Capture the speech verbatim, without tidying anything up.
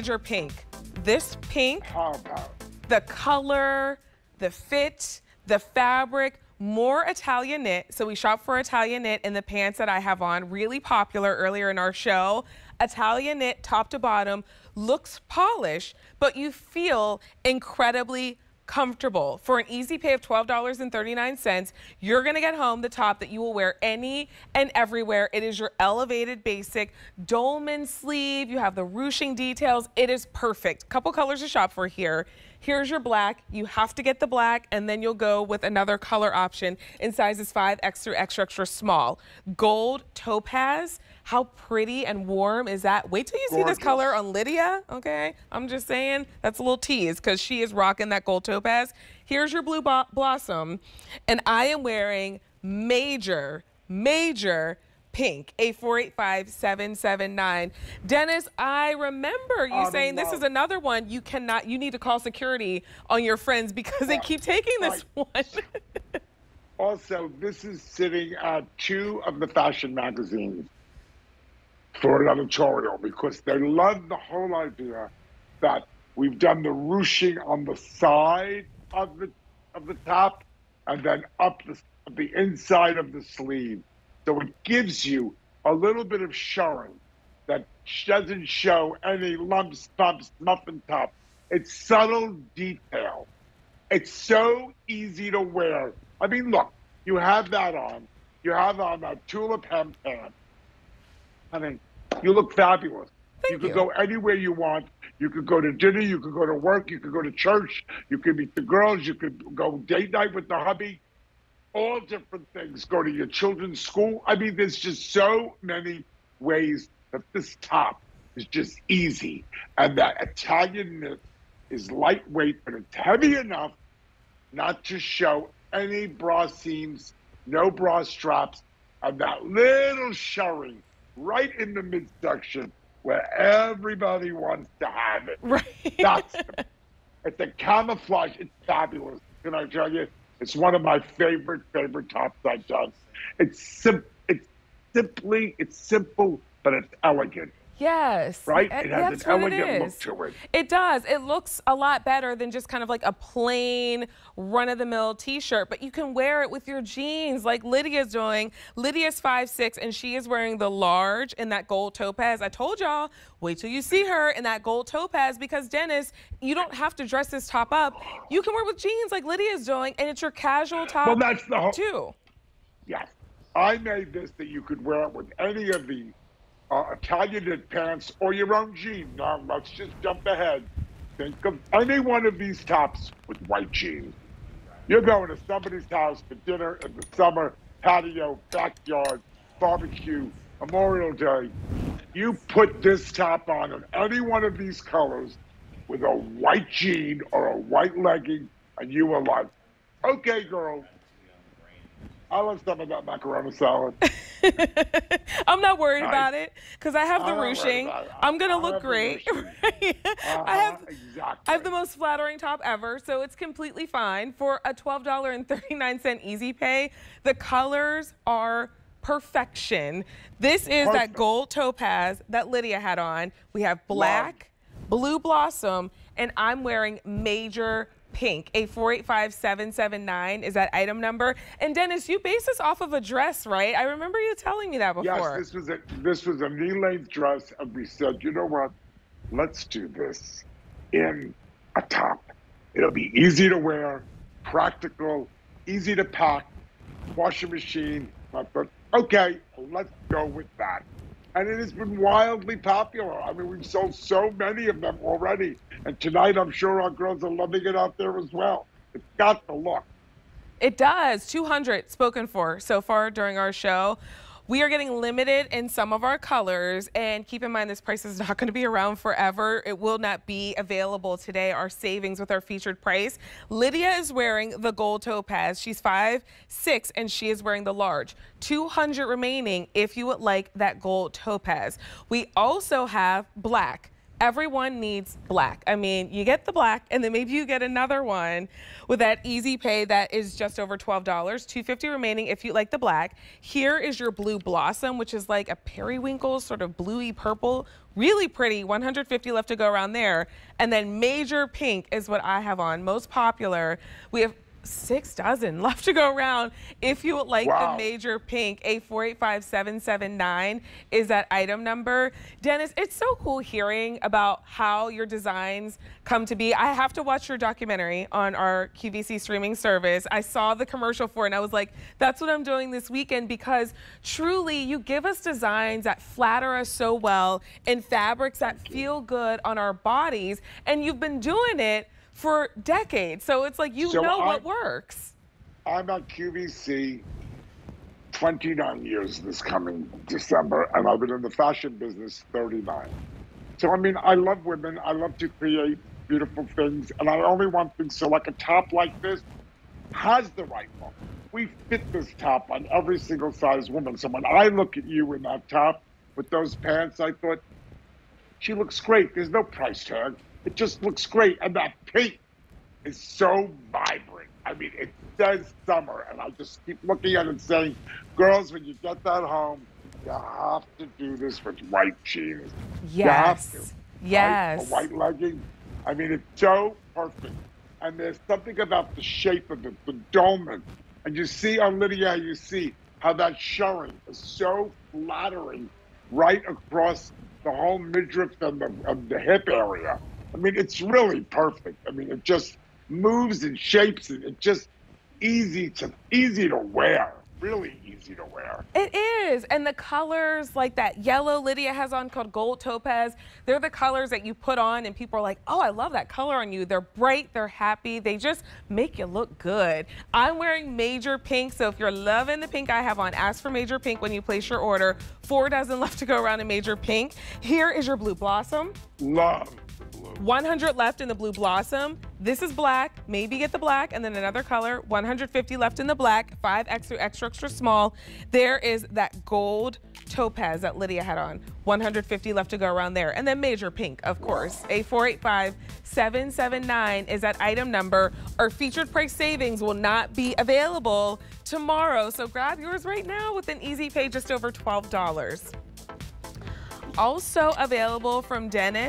major pink. This pink, the color, the fit, the fabric, more Italian knit. So we shop for Italian knit in the pants that I have on, really popular earlier in our show. Italian knit, top to bottom, looks polished, but you feel incredibly comfortable. For an easy pay of twelve dollars and thirty-nine cents, you're gonna get home the top that you will wear any and everywhere. It is your elevated basic dolman sleeve. You have the ruching details. It is perfect. Couple colors to shop for here. Here's your black. You have to get the black, and then you'll go with another color option in sizes five X through extra extra small. Gold topaz. How pretty and warm is that? Wait till you Gorgeous. See this color on Lydia, okay? I'm just saying, that's a little tease because she is rocking that gold topaz. Here's your blue blossom, and I am wearing major, major pink, A four eight five seven seven nine. Dennis, I remember you um, saying no. This is another one you cannot, you need to call security on your friends because uh, they keep taking this I, one. Also, this is sitting at two of the fashion magazines for an editorial because they love the whole idea that we've done the ruching on the side of the of the top and then up the, the inside of the sleeve. So it gives you a little bit of showing that doesn't show any lumps, bumps, muffin top. It's subtle detail. It's so easy to wear. I mean, look, you have that on. You have on that tulip hem pant. I mean, you look fabulous. Thank you could you. go anywhere you want. You could go to dinner. You could go to work. You could go to church. You could meet the girls. You could go date night with the hubby. All different things. Go to your children's school. I mean, there's just so many ways that this top is just easy. And that Italian knit is lightweight, but it's heavy enough not to show any bra seams, no bra straps, and that little showing right in the midsection where everybody wants to have it. Right. That's the, it's a camouflage. It's fabulous. Can I tell you? It's one of my favorite, favorite tops I've done. It's, sim it's simply, it's simple, but it's elegant. Yes. Right? It has an elegant look to it. It does. It looks a lot better than just kind of like a plain run-of-the-mill t-shirt, but you can wear it with your jeans like Lydia's doing. Lydia's five six, and she is wearing the large in that gold topaz. I told y'all, wait till you see her in that gold topaz because, Dennis, you don't have to dress this top up. You can wear it with jeans like Lydia's doing, and it's your casual top, well, that's the whole too. Yes. I made this that you could wear it with any of these. Uh, Italian knit pants or your own jean. Now, let's just jump ahead. Think of any one of these tops with white jeans. You're going to somebody's house for dinner in the summer, patio, backyard, barbecue, Memorial Day. You put this top on in any one of these colors with a white jean or a white legging, and you are like, okay, girl, I love stuff about macaroni salad. I'm not worried nice. about it because I have the ruching. I'm gonna I look great. Right? Uh-huh, I have exactly. I have the most flattering top ever, so it's completely fine for a twelve dollars and thirty-nine cents easy pay. The colors are perfection. This is Perfect. that gold topaz that Lydia had on. We have black, wow. blue blossom, and I'm wearing major pink. A four eight five seven seven nine is that item number. And Dennis, you based this off of a dress, right? I remember you telling me that before. Yes, this was a this was a knee-length dress, and we said, you know what? Let's do this in a top. It'll be easy to wear, practical, easy to pack, washing machine. I thought, okay, let's go with that. And it has been wildly popular. I mean, we've sold so many of them already. And tonight, I'm sure our girls are loving it out there as well. It's got the look. It does. two hundred spoken for so far during our show. We are getting limited in some of our colors, and keep in mind this price is not going to be around forever. It will not be available today, our savings with our featured price. Lydia is wearing the gold topaz. She's five six, and she is wearing the large. two hundred remaining if you would like that gold topaz. We also have black. Everyone needs black. I mean, you get the black, and then maybe you get another one with that easy pay that is just over twelve dollars, two fifty remaining if you like the black. Here is your blue blossom, which is like a periwinkle, sort of bluey purple. really pretty, one hundred fifty left to go around there. And then major pink is what I have on, most popular. We have six dozen left to go around. If you would like wow. the major pink, A four eight five seven seven nine is that item number. Dennis, it's so cool hearing about how your designs come to be. I have to watch your documentary on our Q V C streaming service. I saw the commercial for it and I was like, that's what I'm doing this weekend, because truly you give us designs that flatter us so well in fabrics that feel good on our bodies, and you've been doing it for decades, so it's like you so know I'm, what works. I'm at Q V C twenty-nine years this coming December, and I've been in the fashion business thirty-nine. So I mean, I love women, I love to create beautiful things, and I only want things so like a top like this has the right look. We fit this top on every single size woman. So when I look at you in that top with those pants, I thought, she looks great, there's no price tag. It just looks great, and that pink is so vibrant. I mean, it says summer, and I just keep looking at it and saying, girls, when you get that home, you have to do this with white jeans. Yes. You have to. Yes. Right? A white legging. I mean, it's so perfect. And there's something about the shape of it, the dolman. And you see on Lydia, you see how that showing is so flattering right across the whole midriff and the, and the hip area. I mean, it's really perfect. I mean, it just moves and shapes and it's just easy to easy to wear. Really easy to wear. It is, and the colors like that yellow Lydia has on called gold topaz, they're the colors that you put on and people are like, oh, I love that color on you. They're bright, they're happy, they just make you look good. I'm wearing major pink, so if you're loving the pink I have on, ask for major pink when you place your order. Four dozen left to go around in major pink. Here is your blue blossom. Love. one hundred left in the blue blossom. This is black, maybe get the black and then another color. one hundred fifty left in the black, five extra, extra, extra small. There is that gold topaz that Lydia had on. one hundred fifty left to go around there. And then major pink, of course. A four eight five seven seven nine is that item number. Our featured price savings will not be available tomorrow, so grab yours right now with an easy pay, just over twelve dollars. Also available from Dennis.